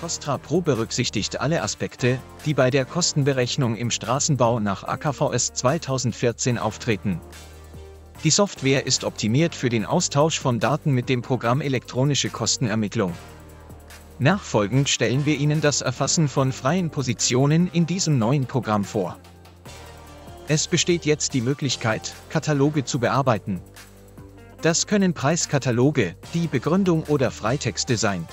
KOSTRA PRO berücksichtigt alle Aspekte, die bei der Kostenberechnung im Straßenbau nach AKVS 2014 auftreten. Die Software ist optimiert für den Austausch von Daten mit dem Programm Elektronische Kostenermittlung. Nachfolgend stellen wir Ihnen das Erfassen von freien Positionen in diesem neuen Programm vor. Es besteht jetzt die Möglichkeit, Kataloge zu bearbeiten. Das können Preiskataloge, die Begründung oder Freitexte sein.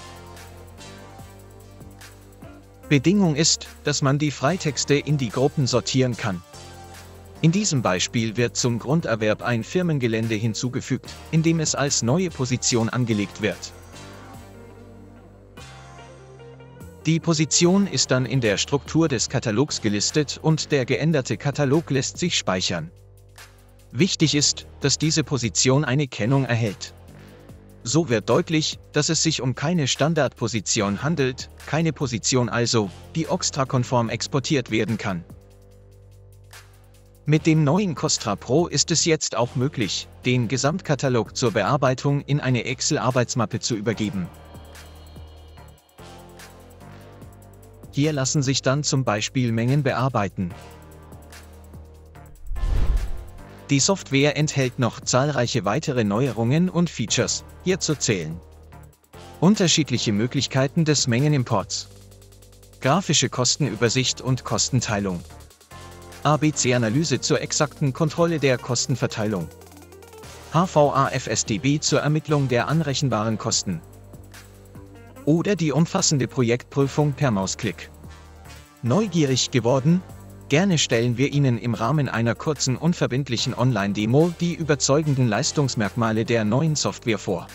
Bedingung ist, dass man die Freitexte in die Gruppen sortieren kann. In diesem Beispiel wird zum Grunderwerb ein Firmengelände hinzugefügt, indem es als neue Position angelegt wird. Die Position ist dann in der Struktur des Katalogs gelistet und der geänderte Katalog lässt sich speichern. Wichtig ist, dass diese Position eine Kennung erhält. So wird deutlich, dass es sich um keine Standardposition handelt, keine Position also, die OXTRA-konform exportiert werden kann. Mit dem neuen KOSTRA PRO ist es jetzt auch möglich, den Gesamtkatalog zur Bearbeitung in eine Excel-Arbeitsmappe zu übergeben. Hier lassen sich dann zum Beispiel Mengen bearbeiten. Die Software enthält noch zahlreiche weitere Neuerungen und Features, hierzu zählen: unterschiedliche Möglichkeiten des Mengenimports, grafische Kostenübersicht und Kostenteilung, ABC-Analyse zur exakten Kontrolle der Kostenverteilung, HVA-FSDB zur Ermittlung der anrechenbaren Kosten oder die umfassende Projektprüfung per Mausklick. Neugierig geworden? Gerne stellen wir Ihnen im Rahmen einer kurzen unverbindlichen Online-Demo die überzeugenden Leistungsmerkmale der neuen Software vor.